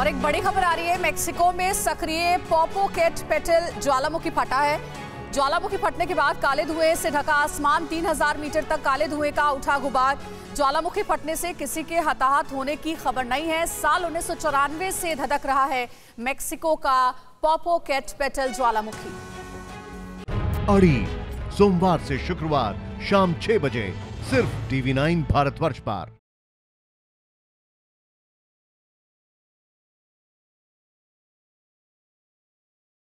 और एक बड़ी खबर आ रही है, मेक्सिको में सक्रिय पोपोकेटपेटल ज्वालामुखी फटा है। ज्वालामुखी फटने के बाद काले धुएं से ढका आसमान, 3000 मीटर तक काले धुएं का उठा गुबार। ज्वालामुखी फटने से किसी के हताहत होने की खबर नहीं है। साल 1994 से धधक रहा है मेक्सिको का पोपोकेटपेटल ज्वालामुखी। अड़ी सोमवार से शुक्रवार शाम 6 बजे सिर्फ TV9 भारतवर्ष पर।